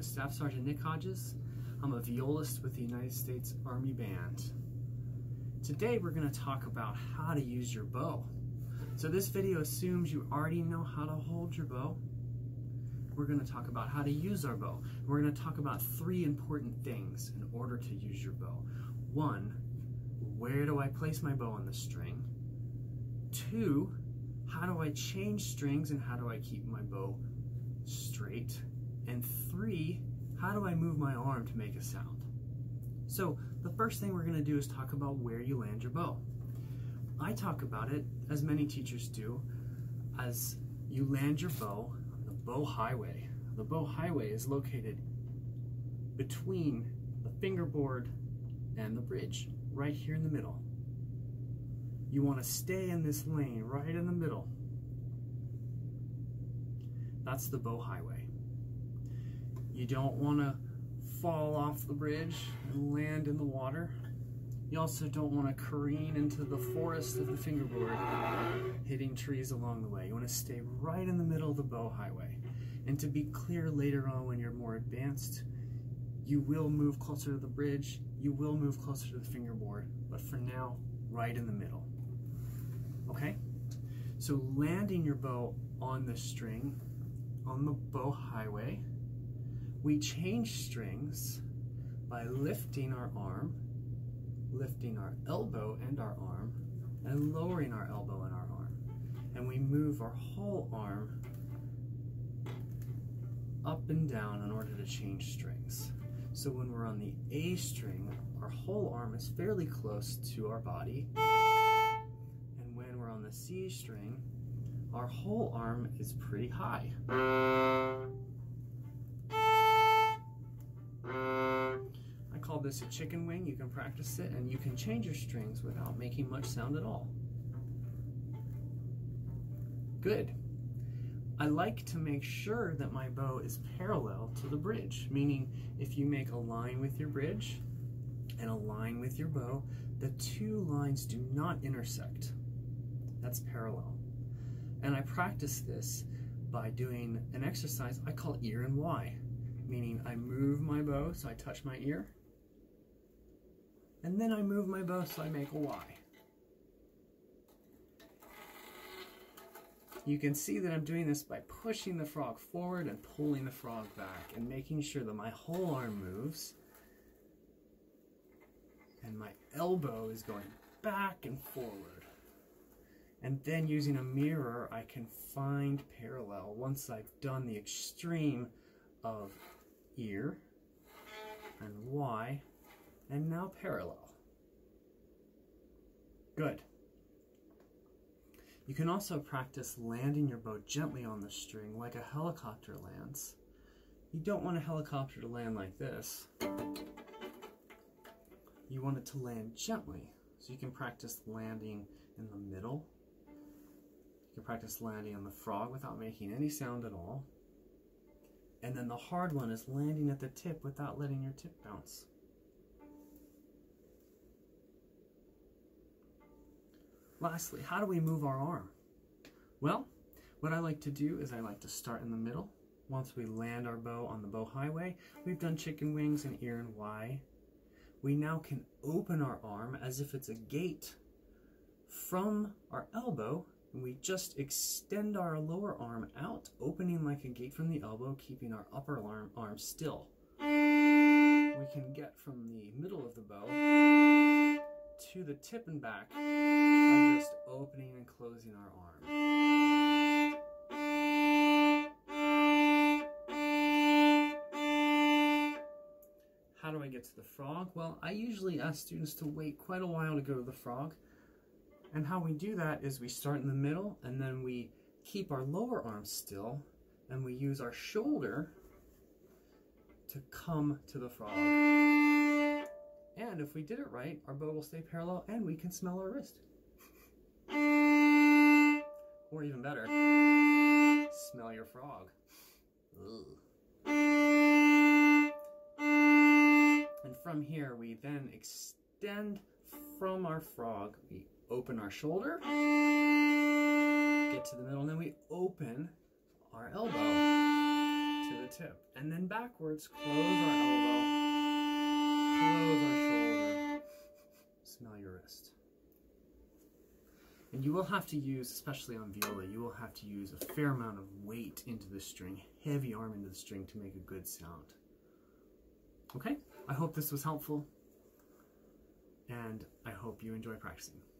is Staff Sergeant Nick Hodges. I'm a violist with the United States Army Band. Today we're going to talk about how to use your bow. So this video assumes you already know how to hold your bow. We're going to talk about how to use our bow. We're going to talk about three important things in order to use your bow. One, where do I place my bow on the string? Two, how do I change strings and how do I keep my bow straight? And three, how do I move my arm to make a sound? So the first thing we're going to do is talk about where you land your bow. I talk about it, as many teachers do, as you land your bow on the bow highway. The bow highway is located between the fingerboard and the bridge, right here in the middle. You want to stay in this lane right in the middle. That's the bow highway. You don't want to fall off the bridge and land in the water. You also don't want to careen into the forest of the fingerboard, hitting trees along the way. You want to stay right in the middle of the bow highway. And to be clear, later on when you're more advanced, you will move closer to the bridge, you will move closer to the fingerboard, but for now, right in the middle. Okay? So landing your bow on the string, on the bow highway, we change strings by lifting our arm, lifting our elbow and our arm, and lowering our elbow and our arm. And we move our whole arm up and down in order to change strings. So when we're on the A string, our whole arm is fairly close to our body. And when we're on the C string, our whole arm is pretty high. I call this a chicken wing. You can practice it and you can change your strings without making much sound at all. Good. I like to make sure that my bow is parallel to the bridge, meaning if you make a line with your bridge and a line with your bow, the two lines do not intersect. That's parallel. And I practice this by doing an exercise I call ear and Y, meaning I move my bow so I touch my ear, and then I move my bow so I make a Y. You can see that I'm doing this by pushing the frog forward and pulling the frog back and making sure that my whole arm moves and my elbow is going back and forward. And then using a mirror, I can find parallel once I've done the extreme of ear and Y and now parallel. Good. You can also practice landing your bow gently on the string like a helicopter lands. You don't want a helicopter to land like this. You want it to land gently. So you can practice landing in the middle. You can practice landing on the frog without making any sound at all. And then the hard one is landing at the tip without letting your tip bounce. Lastly, how do we move our arm? Well, what I like to do is I like to start in the middle. Once we land our bow on the bow highway, we've done chicken wings and ear and Y. We now can open our arm as if it's a gate from our elbow, and we just extend our lower arm out, opening like a gate from the elbow, keeping our upper arm still. We can get from the middle of the bow to the tip and back by just opening and closing our arm. How do I get to the frog? Well, I usually ask students to wait quite a while to go to the frog. And how we do that is we start in the middle and then we keep our lower arm still and we use our shoulder to come to the frog. And if we did it right, our bow will stay parallel and we can smell our wrist. Or even better, smell your frog. Ugh. And from here, we then extend from our frog. We open our shoulder, get to the middle, and then we open our elbow to to the tip. And then backwards, close our elbow, close our shoulder, smell your wrist. And you will have to use, especially on viola, you will have to use a fair amount of weight into the string, heavy arm into the string to make a good sound. Okay, I hope this was helpful, and I hope you enjoy practicing.